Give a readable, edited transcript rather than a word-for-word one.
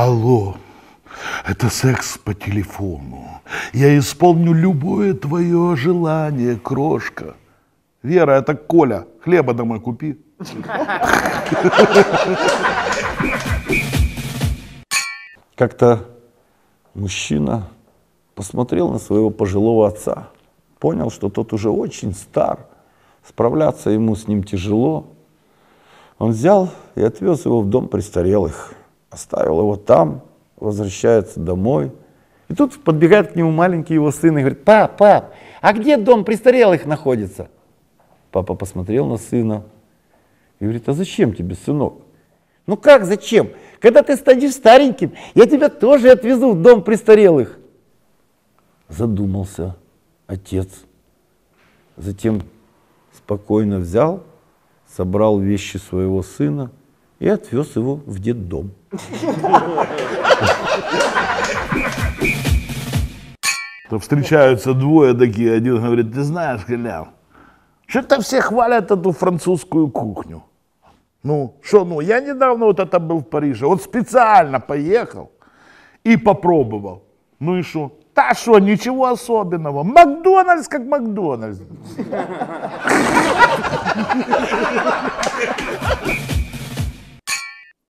Алло, это секс по телефону. Я исполню любое твое желание, крошка. Вера, это Коля. Хлеба домой купи. Как-то мужчина посмотрел на своего пожилого отца. Понял, что тот уже очень стар. Справляться ему с ним тяжело. Он взял и отвез его в дом престарелых. Оставил его там, возвращается домой. И тут подбегает к нему маленький его сын и говорит: «Пап, пап, а где дом престарелых находится?» Папа посмотрел на сына и говорит: «А зачем тебе, сынок?» «Ну как зачем? Когда ты станешь стареньким, я тебя тоже отвезу в дом престарелых». Задумался отец. Затем спокойно взял, собрал вещи своего сына и отвез его в детдом. Встречаются двое такие, один говорит: «Ты знаешь, Коля, что-то все хвалят эту французскую кухню». «Ну, что, ну, я недавно вот это был в Париже, вот специально поехал и попробовал». «Ну и что?» «Та что, ничего особенного, Макдональдс как Макдональдс».